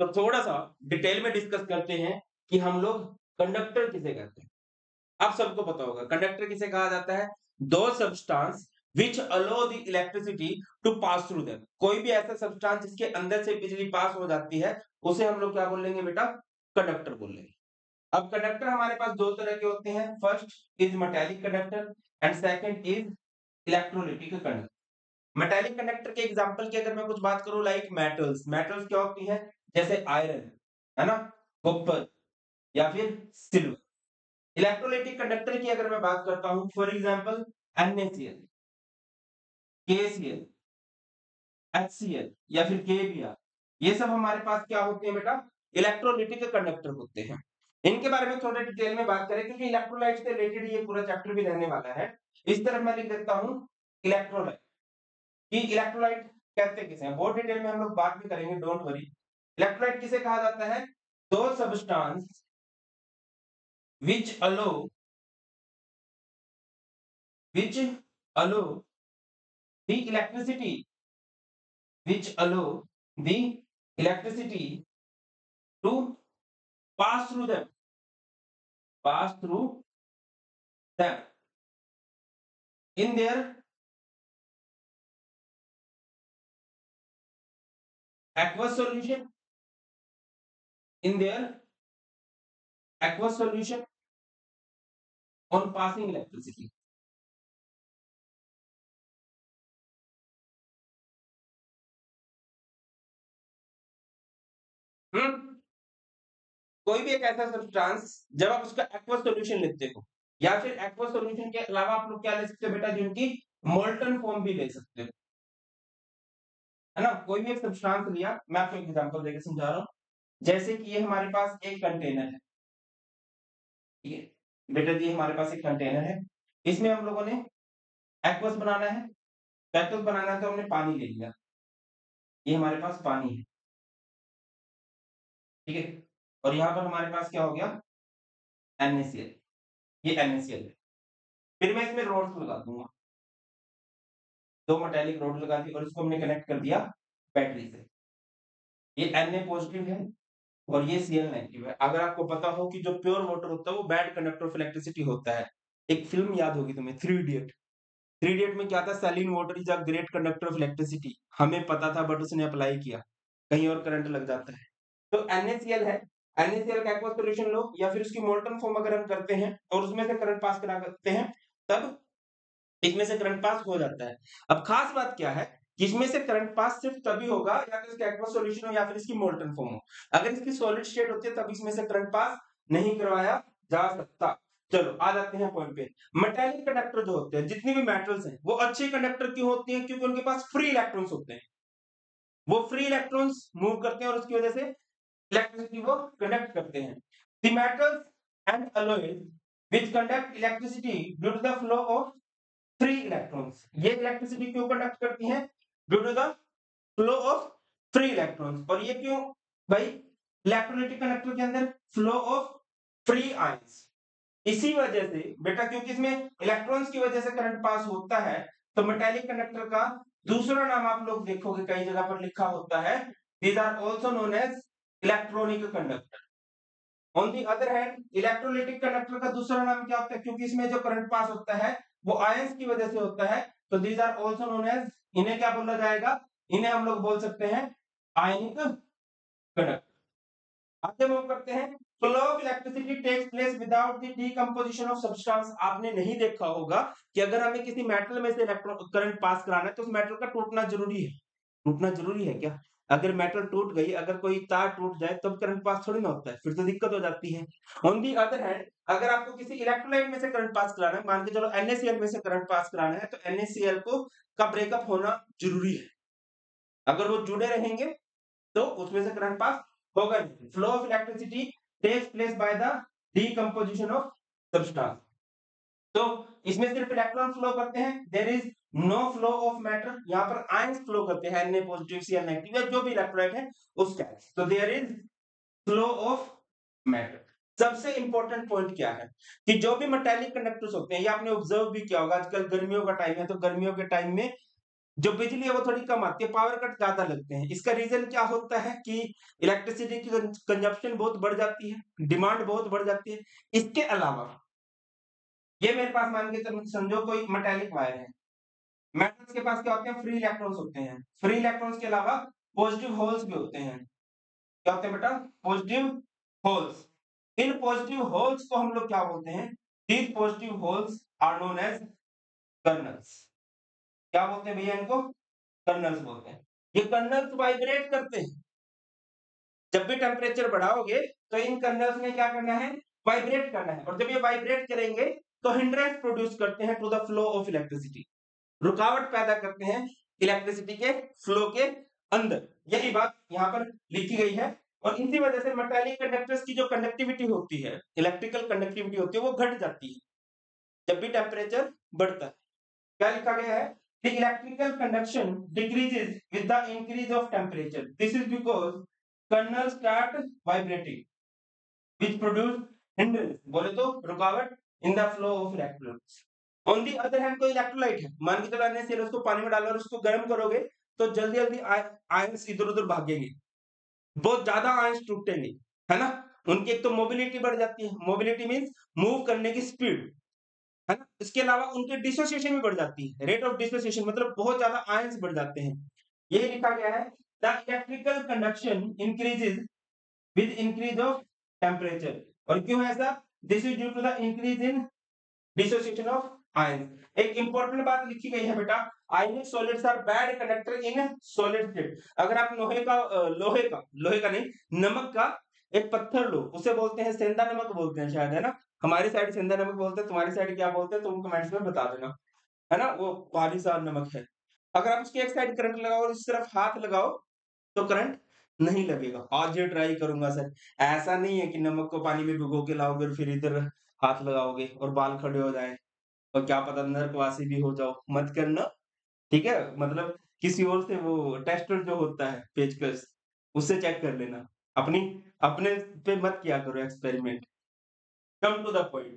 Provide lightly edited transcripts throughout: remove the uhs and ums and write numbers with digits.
तो थोड़ा सा डिटेल में डिस्कस करते हैं कि हम लोग कंडक्टर किसे कहते हैं। आप सबको पता होगा कंडक्टर किसे कहा जाता है, those substance which allow the electricity to pass through them. कोई भी ऐसा सब्सटेंस जिसके अंदर से बिजली पास हो जाती है उसे हम लोग क्या बोल लेंगे बेटा, कंडक्टर बोल लेंगे। अब कंडक्टर हमारे पास दो तरह के होते हैं, first is metallic conductor and second is electrolytic conductor. Metallic conductor के एग्जांपल की अगर मैं कुछ बात करूं लाइक मेटल्स, मेटल्स क्या होती है जैसे आयरन है ना, कॉपर या फिर सिल्वर। इलेक्ट्रोलाइटिक कंडक्टर की अगर मैं बात करता हूं for example NaCl, KCl, HCl या फिर KBr, ये सब हमारे पास क्या होते हैं बेटा, इलेक्ट्रोलाइटिक कंडक्टर होते हैं। इनके बारे में थोड़ा डिटेल में बात करें क्योंकि इलेक्ट्रोलाइट से रिलेटेड ये पूरा चैप्टर भी रहने वाला है। इस तरफ मैं लिख देता हूं इलेक्ट्रोलाइट, कि इलेक्ट्रोलाइट कहते किसे हैं, बहुत डिटेल में हम लोग बात भी करेंगे, डोंट वरी। इलेक्ट्रोलाइट किसे कहा जाता है, those substance which allow the electricity to pass through them in their aqueous solution on passing electricity। कोई भी एक ऐसा सब्सटेंस जब आप उसका एक्वस सॉल्यूशन लेते हो या फिर एक्वस सॉल्यूशन के अलावा आप लोग क्या ले सकते हो बेटा, जिनकी मोल्टन फॉर्म भी ले सकते हो है ना। कोई भी एक सब्सटेंस लिया, मैं आपको एक एग्जांपल देकर समझा रहा हूं, जैसे कि ये हमारे पास एक कंटेनर है, ठीक है बेटा जी, हमारे पास एक कंटेनर है, इसमें हम लोगों ने एक्वस बनाना है, एक्वस बनाना है तो हमने पानी ले लिया, ये हमारे पास पानी है ठीक है, और यहाँ पर हमारे पास क्या हो गया NaCl, ये NaCl है। फिर मैं इसमें रोड्स लगा दूंगा, दो मेटालिक रोड लगा दी और इसको हमने कनेक्ट कर दिया बैटरी से। ये Na पॉजिटिव है और ये Cl नेगेटिव है। अगर आपको पता हो कि जो प्योर वाटर होता है वो बैड कंडक्टर ऑफ इलेक्ट्रिसिटी होता है, एक फिल्म याद होगी तुम्हें 3 इडियट में क्या था, saline water is a great conductor of electricity. हमें पता था बट उसने अप्लाई किया, कहीं और करंट लग जाता है। तो NaCl है, NaCl का एक्वस सॉल्यूशन लो या फिर उसकी मोल्टन फॉर्म अगर हम करते हैं और उसमें से करंट पास करा करते हैं तब इसमें से करंट पास हो जाता है। अब खास बात क्या है, इसमें से करंट पास सिर्फ तभी होगा या तो इसका एक्वस सॉल्यूशन हो या फिर इसकी मोल्टन फॉर्म हो। अगर इसकी सॉलिड स्टेट होती है तब इसमें से करंट पास नहीं करवाया जा सकता। चलो आ जाते हैं पॉइंट पे। मेटालिक कंडक्टर जो होते हैं, जितनी भी मेटल्स हैं वो अच्छे कंडक्टर क्यों होती हैं, क्योंकि उनके पास फ्री इलेक्ट्रॉन्स होते हैं, वो फ्री इलेक्ट्रॉन्स मूव करते हैं और उसकी वजह से इलेक्ट्रिसिटी वो कंडक्ट करते हैं। The metals and alloys which conduct electricity due to the flow of free electrons, ये इलेक्ट्रिसिटी क्यों कंडक्ट करती हैं, due to the flow of free electrons. और ये क्यों भाई, इलेक्ट्रोलाइटिक कंडक्टर के अंदर फ्लो ऑफ फ्री आयंस, इसी वजह से बेटा, क्योंकि इसमें इलेक्ट्रॉन्स की वजह से करंट पास होता है। तो मेटालिक कंडक्टर का दूसरा नाम आप लोग देखोगे कई जगह पर लिखा होता है, these are also known as electronic conductor. On the other hand electrolytic conductor का दूसरा नाम क्या होता है, क्योंकि इसमें जो करंट पास होता है वो आयंस की वजह से होता है, तो these are also known as, इन्हें क्या बोला जाएगा, इन्हें हम लोग बोल सकते हैं आयनिक कंडक्टर। आगे मूव करते हैं, flow of electricity takes place without the decomposition of substance. आपने नहीं देखा होगा कि अगर हमें किसी मेटल में से करंट पास कराना है तो उस मेटल का टूटना जरूरी है। टूटना जरूरी है क्या, अगर मेटल टूट गई, अगर कोई तार टूट जाए तब करंट पास थोड़ी ना होता है, फिर तो दिक्कत हो जाती है। ऑन दी अदर हैंड अगर आपको किसी इलेक्ट्रोलाइट में से करंट पास कराना है, मान के चलो NaCl में से करंट पास कराना है, तो NaCl को का ब्रेकअप होना जरूरी है। अगर वो जुड़े रहेंगे तो उसमें से करंट पास होगा नहीं। Flow of electricity takes place by the decomposition of substance, तो इसमें सिर्फ इलेक्ट्रॉन फ्लो करते हैं, there is no flow of matter. यहाँ पर आयंस फ्लो करते हैं, Na पॉजिटिव, Cl नेगेटिव या जो भी इलेक्ट्रोलाइट है उसका, तो there is flow of matter. सबसे इंपॉर्टेंट पॉइंट क्या है कि जो भी मेटालिक कंडक्टर्स होते हैं, ये आपने ऑब्जर्व भी किया होगा, आजकल गर्मियों का टाइम है, तो गर्मियों के टाइम में जो बिजली है वो थोड़ी कम आती है, पावर कट ज्यादा लगते हैं। इसका रीजन क्या होता है कि इलेक्ट्रिसिटी की कंजप्शन बहुत बढ़ जाती है, डिमांड बहुत बढ़ जाती है। इसके अलावा ये मेरे पास मान के समझो कोई मेटालिक वायर है, मेटल्स के पास क्या होते हैं, फ्री इलेक्ट्रॉन्स होते हैं। फ्री इलेक्ट्रॉन्स के अलावा पॉजिटिव होल्स भी होते हैं। क्या होते हैं बेटा, पॉजिटिव होल्स। इन पॉजिटिव होल्स को हम लोग क्या बोलते हैं, these positive holes are known as kernels. क्या बोलते हैं भैया इनको, कर्नल्स बोलते हैं। ये कर्नल्स वाइब्रेट करते हैं, जब भी टेम्परेचर बढ़ाओगे तो इन कर्नल्स ने क्या करना है, वाइब्रेट करना है। और जब ये वाइब्रेट करेंगे तो हिंड्रेंस प्रोड्यूस करते हैं to the flow of electricity, रुकावट पैदा करते हैं इलेक्ट्रिसिटी के फ्लो के अंदर। यही बात यहाँ पर लिखी गई है। और इसी वजह से मेटालिक कंडक्टर्स की जो कंडक्टिविटी होती है, इलेक्ट्रिकल कंडक्टिविटी होती है, वो घट जाती है जब भी टेम्परेचर बढ़ता है। क्या लिखा गया है, The electrical conduction decreases with the increase of temperature. This is because kernels start vibrating, which produce hindrance. बोले तो रुकावट in the flow of electrons. On the other hand, कोई इलेक्ट्रोलाइट है, मान के चलो आपने सेल उसको पानी में डाला और उसको गर्म करोगे तो जल्दी जल्दी आयंस इधर उधर भागेंगे, बहुत ज्यादा आयंस टूटेंगे, है ना। उनकी एक तो मोबिलिटी बढ़ जाती है, मोबिलिटी मीन्स मूव करने की स्पीड, है ना। इसके अलावा उनके डिसोसिएशन भी बढ़ जाती है, रेट ऑफ डिसोसिएशन मतलब बहुत ज्यादा आयंस बढ़ जाते हैं। यही लिखा गया है the electrical conduction increases with increase of temperature. और क्यों ऐसा, this is due to the increase in dissociation of ions. एक इंपॉर्टेंट बात लिखी गई है बेटा, ionic solids are bad conductor in solid state. अगर आप लोहे का नहीं, नमक का एक पत्थर लो, उसे बोलते हैं सेंधा नमक बोलते हैं शायद, है ना। हमारी साइड सेंधा नमक बोलते हैं, तुम्हारी साइड क्या बोलते हैं, तुम कमेंट्स में बता देना, है ना। वो भारी सा नमक है, अगर आप उसकी एक साइड करंट लगाओ और इस तरफ हाथ लगाओ तो करंट नहीं लगेगा। आज ये ट्राई करूंगा सर। ऐसा नहीं है कि नमक को पानी में भिगो के लाओगे और फिर इधर हाथ लगाओगे और बाल खड़े हो जाए और क्या पता नरकवासी भी हो जाओ, मत करना, ठीक है। मतलब किसी और से वो टेस्टर जो होता है पेचकस, उससे चेक कर लेना, अपने पे मत किया करो experiment. Come to the point,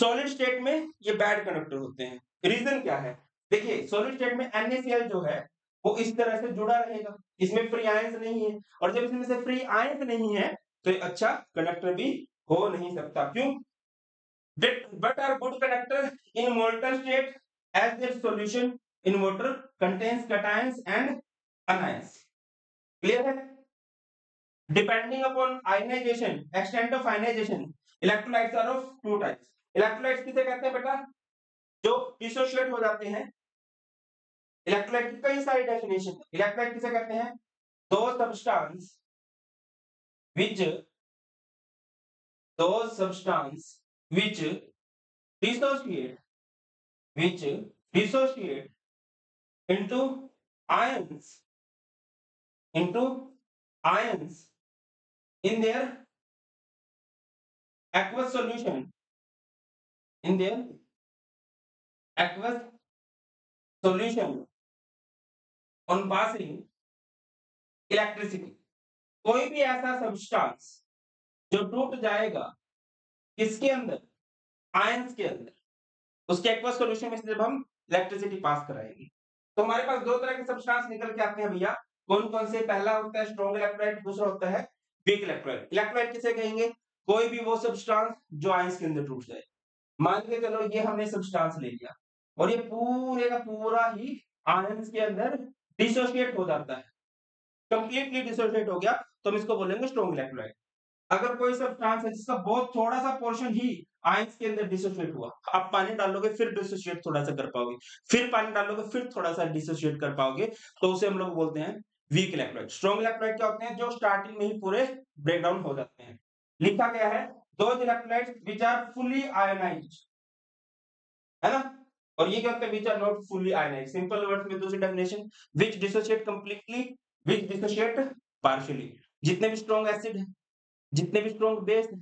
solid state में ये बैड कंडक्टर होते हैं। रीजन क्या है, देखिए सॉलिड स्टेट में NaCl जो है वो इस तरह से जुड़ा रहेगा, इसमें फ्री आयंस नहीं है, और जब इसमें से फ्री आयंस नहीं है तो ये अच्छा कंडक्टर भी हो नहीं सकता। क्यों, but are good conductor in molten state as their solution in water contains cations and anions. Clear है। Depending upon ionization, extent of ionization, electrolytes are of two types. Electrolytes किसे कहते हैं बेटा, जो डिसोशिएट हो जाते हैं। इलेक्ट्रोलाइट की कई सारी डेफिनेशन। इलेक्ट्रोलाइट किसे कहते हैं, those substance which dissociate into ions in their aqueous solution on passing electricity। कोई भी ऐसा substance जो टूट जाएगा किसके अंदर, आयंस के अंदर, उसके aqueous solution में जब हम electricity पास कराएंगे तो हमारे पास दो तरह के substance निकल के आते हैं भैया। कौन कौन से, पहला होता है स्ट्रॉन्ग इलेक्ट्रोलाइट, दूसरा होता है वीक इलेक्ट्रोलाइट। इलेक्ट्रोलाइट किसे कहेंगे, कोई भी वो सब्सटेंस जो आयंस के अंदर टूट जाए। मान के चलो ये हमने सब्सटेंस ले लिया और ये पूरे का पूरा ही आयंस के अंदर डिसोशिएट हो जाता है, कंप्लीटली डिसोशिएट हो गया तो हम इसको बोलेंगे स्ट्रॉन्ग इलेक्ट्रोलाइट। अगर कोई सब्सटेंस है जिसका बहुत थोड़ा सा पोर्शन ही आयंस के अंदर डिसोशिएट हुआ, आप पानी डालोगे फिर डिसोशिएट थोड़ा सा कर पाओगे, फिर पानी डालोगे फिर थोड़ा सा डिसोशिएट कर पाओगे, तो उसे हम लोग बोलते हैं वीक इलेक्ट्रोलाइट। स्ट्रॉन्ग इलेक्ट्रोलाइट क्या होते हैं, जो स्टार्टिंग में ही पूरे ब्रेकडाउन हो जाते हैं। लिखा गया है those electrolytes which are fully ionized, है ना। और ये क्या होता है, which are not fully ionized. Simple words में दूसरी definition, which dissociate completely, which dissociate partially. जितने भी स्ट्रॉन्ग एसिड है, जितने भी स्ट्रॉन्ग बेस है,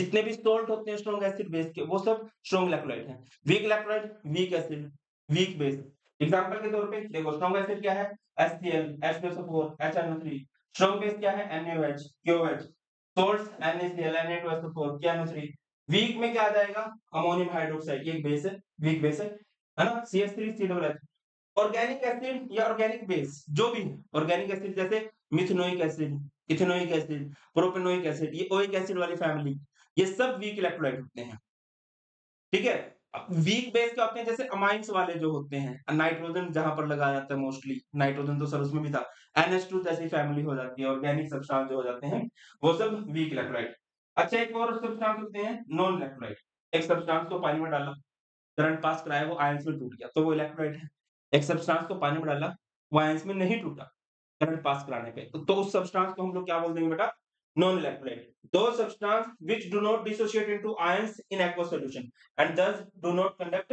जितने भी सोल्ट होते हैं स्ट्रॉन्ग एसिड बेस के, वो सब स्ट्रॉन्ग इलेक्ट्रोलाइट है। Weak electrolyte weak acid weak base. Example के तौर पे देखो, स्ट्रॉन्ग एसिड क्या है, HCl, H2SO4, HNO3। Strong base क्या है, NaOH, KOH। Salts NaCl, Na2SO4, KNO3। वीक में क्या आ जाएगा, अमोनियम हाइड्रोक्साइड, ये एक बेस है, वीक बेस है ना, CH3, C2H। ऑर्गेनिक एसिड या ऑर्गेनिक बेस जो भी ऑर्गेनिक एसिड जैसे methanoic acid, ethanoic acid, propanoic acid, ये ओइक एसिड वाली फैमिली, ये सब वीक इलेक्ट्रोलाइट होते हैं। ठीक है, वीक बेस क्या होते हैं, जैसे अमाइंस वाले जो होते हैं, नाइट्रोजन जहां पर लगाया जाता है मोस्टली, नाइट्रोजन तो सर उसमें भी था, NH2 जैसी फैमिली हो जाती है, ऑर्गेनिक सब्सटेंस जो हो जाते हैं वो सब वीक इलेक्ट्रोलाइट। अच्छा, एक और सब्सटेंस होते हैं नॉन इलेक्ट्रोलाइट, एक सब्सटेंस को पानी में डाला, करंट पास कराया, वो आयंस में टूट गया तो वो इलेक्ट्रोलाइट है। एक सब्सटेंस को पानी में डाला, वो आयंस में नहीं टूटा करंट पास कराने पे, तो उस सब्सटेंस को हम लोग क्या बोल देंगे बेटा, नॉन इलेक्ट्रोलाइट। दो substance which do not dissociate into ions in aqua solution and thus do not conduct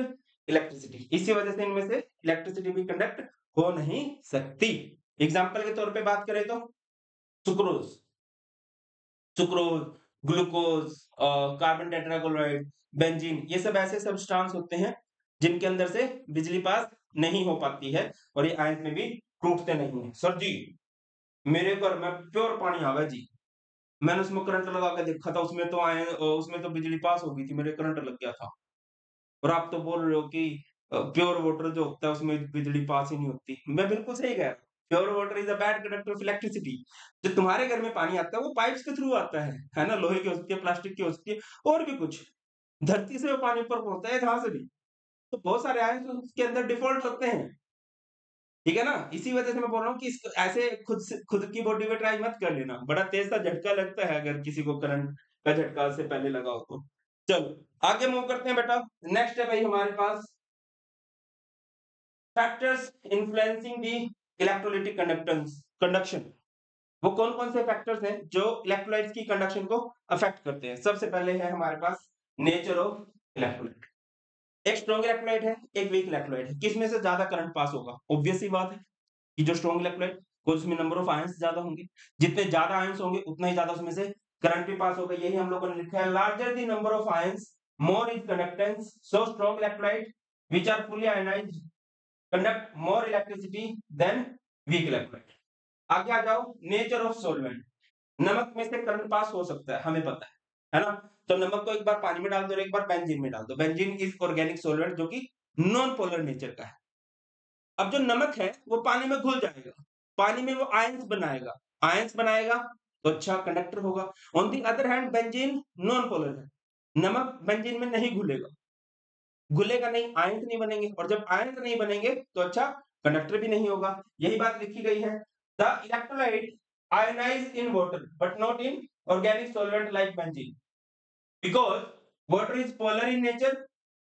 electricity, इसी वजह से इनमें से इलेक्ट्रिसिटी भी कंडक्ट हो नहीं सकती। एग्जांपल के तौर पे बात करें तो sucrose, glucose, carbon tetrachloride, benzene, ये सब ऐसे सब्सटेंस होते हैं जिनके अंदर से बिजली पास नहीं हो पाती है और ये आयंस में भी टूटते नहीं है। सर जी मेरे घर में प्योर पानी आवा जी, मैंने उसमें करंट लगा के देखा था, उसमें तो आए, उसमें तो बिजली पास हो गई थी, मेरे करंट लग गया था, और आप तो बोल रहे हो कि प्योर वाटर जो होता है उसमें बिजली पास ही नहीं होती। मैं बिल्कुल सही कह रहा हूँ, pure water is a bad conductor of electricity. जो तुम्हारे घर में पानी आता है वो पाइप्स के थ्रू आता है ना, लोहे की हो सकती है, प्लास्टिक की हो सकती है, और भी कुछ, धरती से वो पानी ऊपर पहुंचता है जहां से भी, तो बहुत सारे आयंस उसके अंदर डिफॉल्ट होते हैं। ठीक है ना, इसी वजह से मैं बोल रहा हूँ कि इसको ऐसे खुद की बॉडी में ट्राई मत कर लेना, बड़ा तेज सा झटका लगता है अगर किसी को करंट का झटका से पहले लगा हो तो। चलो आगे मूव करते हैं बेटा, नेक्स्ट है भाई हमारे पास factors influencing the electrolytic conduction. वो कौन कौन से फैक्टर्स हैं जो इलेक्ट्रोलाइट की कंडक्शन को अफेक्ट करते हैं। सबसे पहले है हमारे पास नेचर ऑफ इलेक्ट्रोलाइट, एक स्ट्रॉन्ग इलेक्ट्रोलाइट है, एक वीक इलेक्ट्रोलाइट है, किसमें से ज्यादा करंट पास होगा, ऑब्वियस ही बात है कि जो स्ट्रॉन्ग इलेक्ट्रोलाइट उसमें नंबर ऑफ आयंस ज्यादा होंगे, जितने ज्यादा आयंस होंगे उतना ही ज्यादा उसमें से करंट भी पास होगा। यही हम लोगों ने लिखा है, larger the number of ions more is conductance, so strong electrolyte which are fully ionised conduct more electricity than weak electrolyte. आगे आ जाओ, नेचर ऑफ सॉल्वेंट, नमक में से करंट पास हो सकता है, हमें पता है ना, तो नमक को एक बार पानी में डाल दो और एक बार बेंजीन में डाल दो, बेंजीन इज ऑर्गेनिक सॉल्वेंट जो कि नॉन पोलर नेचर का है। अब जो नमक है वो पानी में घुल जाएगा, पानी में वो आयंस बनाएगा, तो अच्छा कंडक्टर होगा। On the other hand benzene non polar है, नमक बेंजीन में नहीं घुलेगा, नहीं आयंस नहीं बनेंगे, और जब आयंस नहीं बनेंगे तो अच्छा कंडक्टर भी नहीं होगा। यही बात लिखी गई है, the electrolyte ionise in water but not in organic solvent like benzene because water is polar in nature,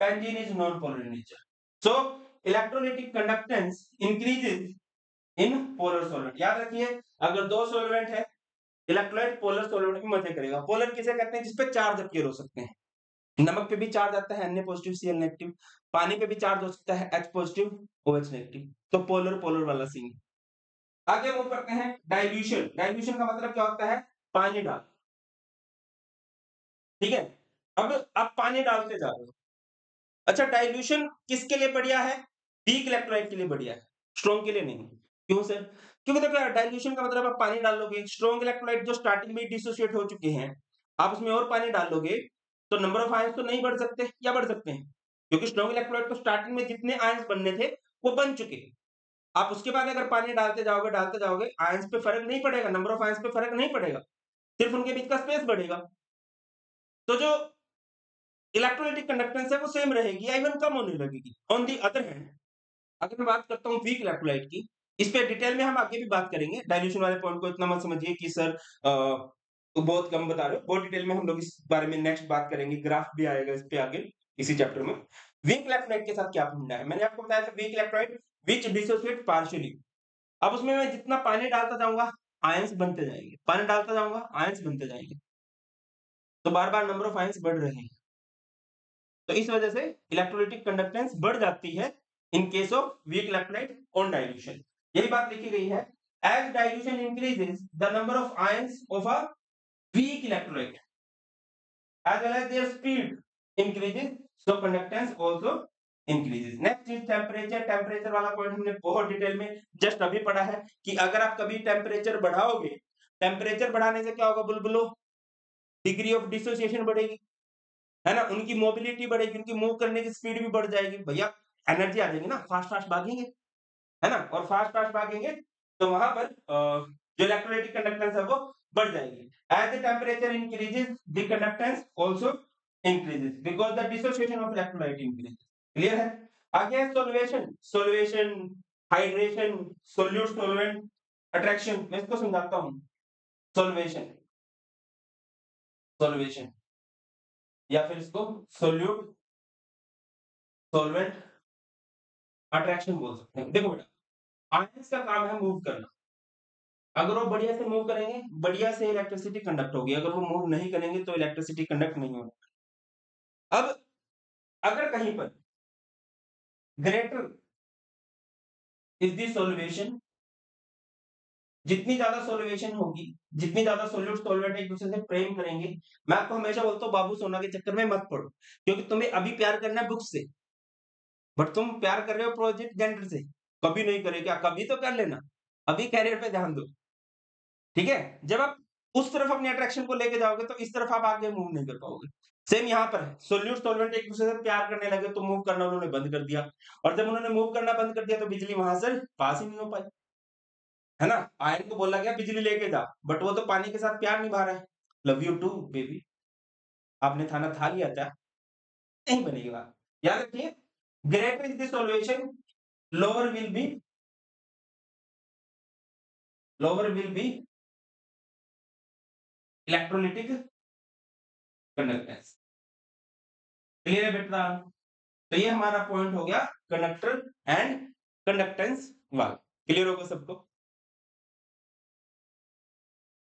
benzene is non polar in nature, so electrolytic conductance increases in polar solvent। याद रखिए अगर दो solvent है, electrolyte polar solvent में मजे करेगा। Polar किसे कहते हैं, जिस पे चार्ज अपीयर हो सकते हैं, नमक पे भी चार्ज आता है Na पॉजिटिव Cl नेगेटिव, पानी पे भी चार्ज हो सकता है H पॉजिटिव OH नेगेटिव, तो पोलर पोलर वाला सीन। आगे वो करते हैं डाइल्यूशन, डाइल्यूशन का मतलब क्या होता है, पानी डाल, ठीक है, अब आप पानी डालते जा रहे हो। अच्छा, डाइल्यूशन किसके लिए बढ़िया है, वीक इलेक्ट्रोलाइट के लिए बढ़िया है, स्ट्रॉन्ग के लिए नहीं। क्यों सर, क्योंकि देखो डाइल्यूशन का मतलब आप पानी डालोगे, स्ट्रॉन्ग इलेक्ट्रोलाइट जो स्टार्टिंग में डिसोसिएट हो चुके हैं आप उसमें और पानी डालोगे तो नंबर ऑफ आयंस तो नहीं बढ़ सकते, या बढ़ सकते हैं, क्योंकि स्ट्रॉन्ग इलेक्ट्रोलाइट तो स्टार्टिंग में जितने आयंस बनने थे वो बन चुके। आप उसके बाद अगर पानी डालते जाओगे आयंस पे फर्क नहीं पड़ेगा, नंबर ऑफ आयंस पे फर्क नहीं पड़ेगा, सिर्फ उनके बीच का स्पेस बढ़ेगा। तो जो इलेक्ट्रोलाइटिक कंडक्टेंस है वो सेम रहेगी या इवन कम होने लगेगी। ऑन दी अदर हैंड अगर मैं बात करता हूँ वीक इलेक्ट्रोलाइट की, इस पे डिटेल में हम आगे भी बात करेंगे, डाइल्यूशन वाले पॉइंट को इतना मत समझिए कि सर बहुत कम बता रहे हो, बहुत डिटेल में हम लोग इस बारे में नेक्स्ट बात करेंगे, ग्राफ भी आएगा इस पे आगे इसी चैप्टर में। वीक इलेक्ट्रोलाइट के साथ क्या होना है, मैंने आपको बताया था weak electrolyte which dissociate partially. अब उसमें मैं जितना पानी डालता जाऊंगा आयंस बनते जाएंगे, तो बार बार नंबर ऑफ आयंस बढ़ रहे हैं, तो इस वजह से इलेक्ट्रोलाइटिक कंडक्टेंस बढ़ जाती है in case of weak electrolyte on dilution. यही बात लिखी गई है, as dilution increases the number of ions of a weak electrolyte as well as their speed increases, so conductance also increases. Next is temperature, temperature वाला point हमने बहुत detail में just अभी पढ़ा है कि अगर आप कभी टेम्परेचर बढ़ाओगे, टेम्परेचर बढ़ाने से क्या होगा, बुलबुलो डिग्री ऑफ डिसोसिएशन बढ़ेगी, है ना, उनकी मोबिलिटी बढ़ेगी, उनकी मूव करने की स्पीड भी बढ़ जाएगी, भैया एनर्जी आ जाएगी ना, फास्ट फास्ट भागेंगे, है ना, और फास्ट फास्ट भागेंगे तो वहां पर जो इलेक्ट्रोलाइटिक कंडक्टेंस है वो बढ़ जाएगी। As the temperature increases the conductance also increases because the dissociation of electrolyte increases. Clear है? आगे है solvation, hydration, solute, solvent, attraction. मैं इसको समझाता हूं। सोल्वेशन या फिर इसको सोल्यूट, सोलवेंट, अट्रैक्शन बोल सकते हैं। देखो बेटा, आयंस का काम है मूव करना। अगर वो बढ़िया से मूव करेंगे, बढ़िया से इलेक्ट्रिसिटी कंडक्ट होगी। अगर वो मूव नहीं करेंगे तो इलेक्ट्रिसिटी कंडक्ट नहीं होगी। अब अगर कहीं पर ग्रेटर इज द सोल्वेशन, जितनी ज्यादा सोल्वेशन होगी, जितनी ज्यादा सोल्यूट सोलवेंट एक दूसरे से प्रेम करेंगे। मैं आपको हमेशा बोलता हूँ, बाबू सोना के चक्कर में मत पड़ो, क्योंकि तुम्हें अभी प्यार करना है बुक से, बट तुम प्यार कर रहे हो प्रोजेक्ट जेंडर से। कभी नहीं करे क्या? कभी तो कर लेना। अभी कैरियर पे ध्यान दो, ठीक है? जब आप उस तरफ अपने अट्रैक्शन को लेके जाओगे तो इस तरफ आप आगे मूव नहीं कर पाओगे। सेम यहाँ पर है, सोल्यूट सोलवेंट एक दूसरे से प्यार करने लगे तो मूव करना उन्होंने बंद कर दिया, और जब उन्होंने मूव करना बंद कर दिया तो बिजली वहां से पास ही नहीं हो पाई, है ना? आयन को बोला गया बिजली लेके जा, बट वो तो पानी के साथ प्यार निभा रहा है। लव यू टू बेबी, आपने थाना था लिया था, नहीं बनेगा। याद रखिए, greater is the solution, lower will be electrolytic conductance. Clear है बेटा? तो ये हमारा पॉइंट हो गया कंडक्टर एंड कंडक्टेंस वाला। क्लियर होगा सबको?